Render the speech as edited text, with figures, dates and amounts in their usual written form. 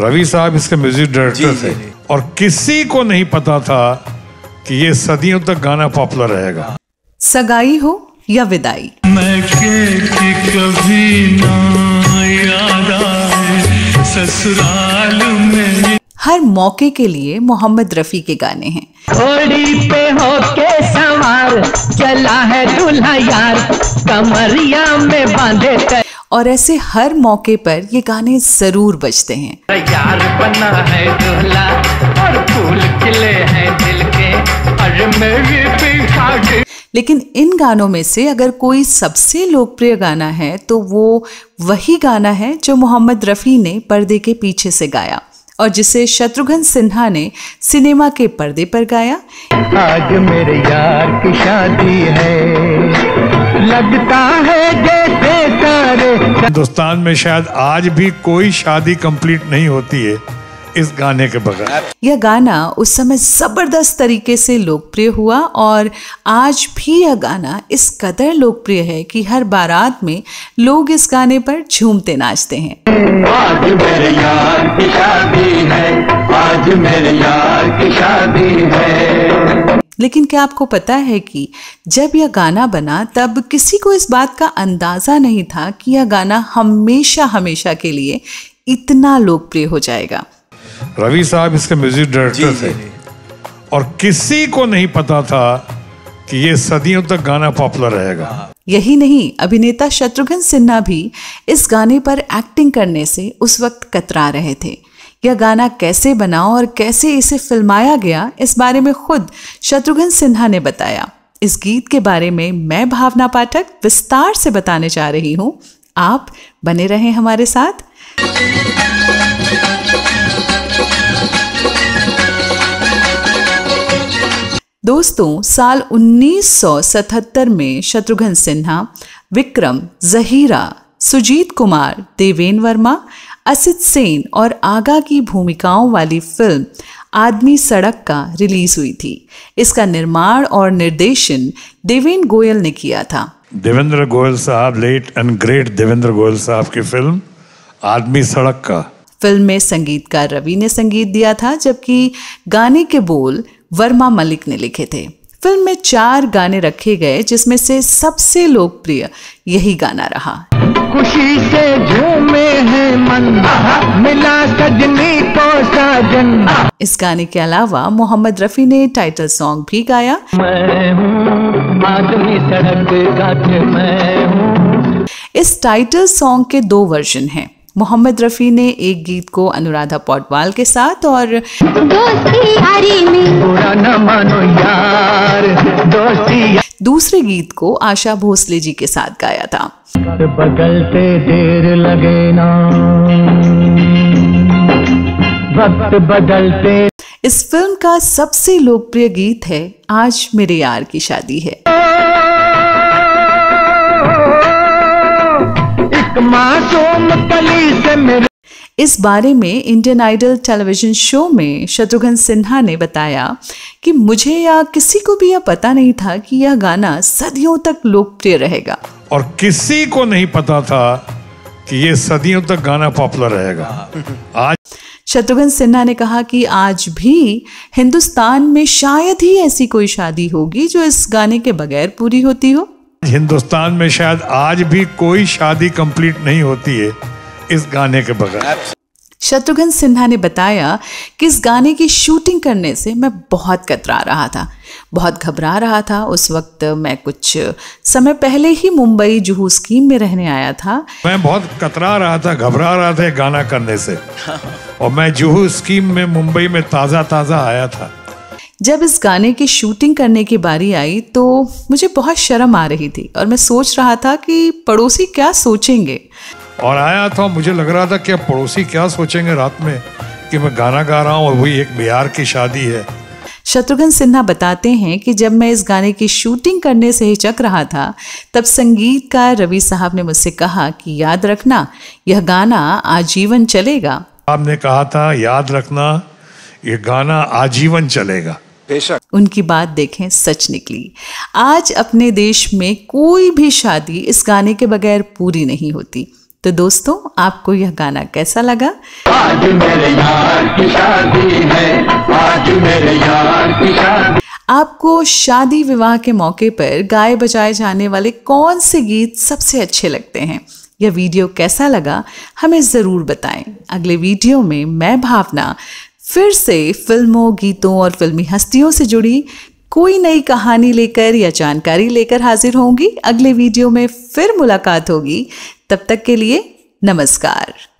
रवि साहब इसके music director थे और किसी को नहीं पता था कि ये सदियों तक गाना पॉपुलर रहेगा। सगाई हो या विदाई, मैं कि कभी ना याद आए ससुराल में, हर मौके के लिए मोहम्मद रफी के गाने हैं। घोड़ी पे होके सवार चला है दूल्हा यार, कमरिया में बांधे, और ऐसे हर मौके पर ये गाने जरूर बजते हैं। यार बना है दूल्हा और फूल खिले हैं दिल के, और मेरे पीछा के। लेकिन इन गानों में से अगर कोई सबसे लोकप्रिय गाना है तो वो वही गाना है जो मोहम्मद रफी ने पर्दे के पीछे से गाया और जिसे शत्रुघ्न सिन्हा ने सिनेमा के पर्दे पर गाया। आज मेरे यार की शादी है, लगता है जैसे तारे। हिंदुस्तान में शायद आज भी कोई शादी कंप्लीट नहीं होती है इस गाने के बगैर। यह गाना उस समय जबरदस्त तरीके से लोकप्रिय हुआ और आज भी यह गाना इस कदर लोकप्रिय है कि हर बारात में लोग इस गाने पर झूमते नाचते हैं। आज मेरे यार की शादी है, आज मेरे यार की शादी है। लेकिन क्या आपको पता है कि जब यह गाना बना तब किसी को इस बात का अंदाजा नहीं था कि यह गाना हमेशा हमेशा के लिए इतना लोकप्रिय हो जाएगा। रवि साहब इसके म्यूजिक डायरेक्टर थे और किसी को नहीं पता था कि ये सदियों तक गाना पॉपुलर रहेगा। यही नहीं, अभिनेता शत्रुघ्न सिन्हा भी इस गाने पर एक्टिंग करने से उस वक्त कतरा रहे थे। यह गाना कैसे बना और कैसे इसे फिल्माया गया, इस बारे में खुद शत्रुघ्न सिन्हा ने बताया। इस गीत के बारे में मैं भावना पाठक विस्तार से बताने जा रही हूँ, आप बने रहें हमारे साथ। दोस्तों, साल 1977 में शत्रुघ्न सिन्हा, विक्रम, जहीरा, सुजीत कुमार, देवेंद्र वर्मा, असित सेन और आगा की भूमिकाओं वाली फिल्म आदमी सड़क का रिलीज हुई थी। इसका निर्माण और निर्देशन देवेंद्र गोयल ने किया था। देवेंद्र गोयल साहब, late and great Devendra Goyal साहब की फिल्म आदमी सड़क का। फिल्म में संगीतकार रवि ने संगीत दिया था, जबकि गाने के बोल वर्मा मलिक ने लिखे थे। फिल्म में 4 गाने रखे गए, जिसमें से सबसे लोकप्रिय यही गाना रहा। खुशी से झूमे हैं मन, मिला सजनी को साजन। इस गाने के अलावा मोहम्मद रफी ने टाइटल सॉन्ग भी गाया। मैं हूं आदमी सड़क का, मैं हूं। इस टाइटल सॉन्ग के 2 वर्जन हैं। मोहम्मद रफी ने एक गीत को अनुराधा पोटवाल के साथ और दूसरे गीत को आशा भोसले जी के साथ गाया था। बदलते देर लगे ना, वक्त बदलते। इस फिल्म का सबसे लोकप्रिय गीत है आज मेरे यार की शादी है। इस बारे में इंडियन आइडल टेलीविजन शो में शत्रुघ्न सिन्हा ने बताया कि मुझे या किसी को भी यह पता नहीं था कि यह गाना सदियों तक लोकप्रिय रहेगा और किसी को नहीं पता था कि यह सदियों तक गाना पॉपुलर रहेगा। आज शत्रुघ्न सिन्हा ने कहा कि आज भी हिंदुस्तान में शायद ही ऐसी कोई शादी होगी जो इस गाने के बगैर पूरी होती हो। हिंदुस्तान में शायद आज भी कोई शादी कंप्लीट नहीं होती है इस गाने के बगैर। शत्रुघ्न सिन्हा ने बताया कि इस गाने की शूटिंग करने से मैं बहुत कतरा रहा था, बहुत घबरा रहा था। उस वक्त मैं कुछ समय पहले ही मुंबई जुहू स्कीम में रहने आया था। मैं बहुत कतरा रहा था, घबरा रहा था गाना करने से, और मैं जुहू स्कीम में मुंबई में ताज़ा ताज़ा आया था। जब इस गाने की शूटिंग करने की बारी आई तो मुझे बहुत शर्म आ रही थी और मैं सोच रहा था कि पड़ोसी क्या सोचेंगे। और आया था, मुझे लग रहा था कि अब पड़ोसी क्या सोचेंगे रात में कि मैं गाना गा रहा हूँ और वही एक बिहार की शादी है। शत्रुघ्न सिन्हा बताते हैं कि जब मैं इस गाने की शूटिंग करने से हिचक रहा था तब संगीतकार रवि साहब ने मुझसे कहा कि याद रखना यह गाना आजीवन चलेगा। आपने कहा था याद रखना यह गाना आजीवन चलेगा। उनकी बात देखें सच निकली। आज अपने देश में कोई भी शादी इस गाने के बगैर पूरी नहीं होती। तो दोस्तों आपको यह गाना कैसा लगा? आज मेरे यार की शादी है, आज मेरे यार की शादी। आपको शादी विवाह के मौके पर गाए बजाए जाने वाले कौन से गीत सबसे अच्छे लगते हैं? यह वीडियो कैसा लगा हमें ज़रूर बताएं। अगले वीडियो में मैं भावना फिर से फिल्मों, गीतों और फिल्मी हस्तियों से जुड़ी कोई नई कहानी लेकर या जानकारी लेकर हाजिर होंगी। अगले वीडियो में फिर मुलाकात होगी, तब तक के लिए नमस्कार।